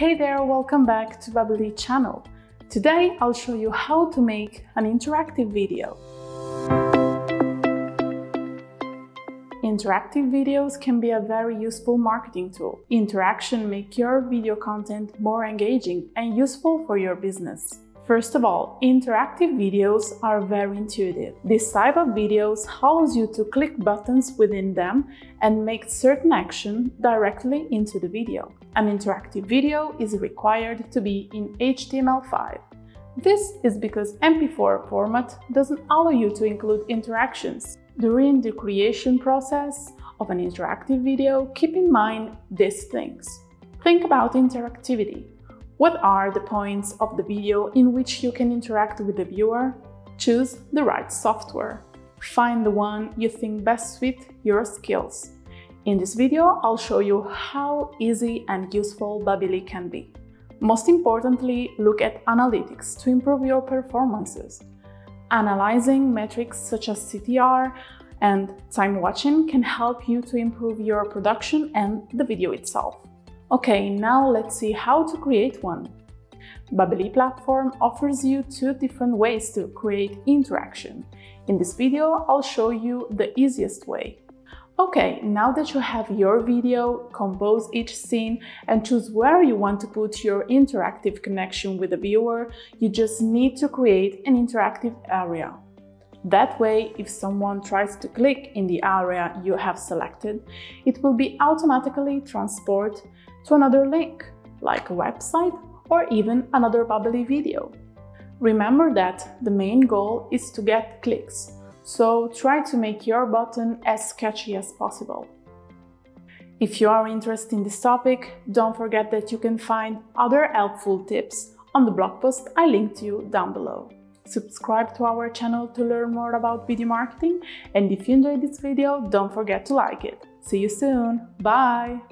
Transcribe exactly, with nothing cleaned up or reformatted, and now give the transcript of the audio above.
Hey there, welcome back to Babelee channel. Today I'll show you how to make an interactive video. Interactive videos can be a very useful marketing tool. Interaction makes your video content more engaging and useful for your business. First of all, interactive videos are very intuitive. This type of videos allows you to click buttons within them and make certain action directly into the video. An interactive video is required to be in H T M L five. This is because M P four format doesn't allow you to include interactions. During the creation process of an interactive video, keep in mind these things. Think about interactivity. What are the points of the video in which you can interact with the viewer? Choose the right software. Find the one you think best suits your skills. In this video, I'll show you how easy and useful Babelee can be. Most importantly, look at analytics to improve your performances. Analyzing metrics such as C T R and time watching can help you to improve your production and the video itself. Okay, now let's see how to create one. Babelee platform offers you two different ways to create interaction. In this video, I'll show you the easiest way. Okay, now that you have your video, compose each scene and choose where you want to put your interactive connection with the viewer, you just need to create an interactive area. That way, if someone tries to click in the area you have selected, it will be automatically transported to another link, like a website or even another Babelee video. Remember that the main goal is to get clicks, so try to make your button as catchy as possible. If you are interested in this topic, don't forget that you can find other helpful tips on the blog post I linked to you down below. Subscribe to our channel to learn more about video marketing, and if you enjoyed this video, don't forget to like it. See you soon, bye!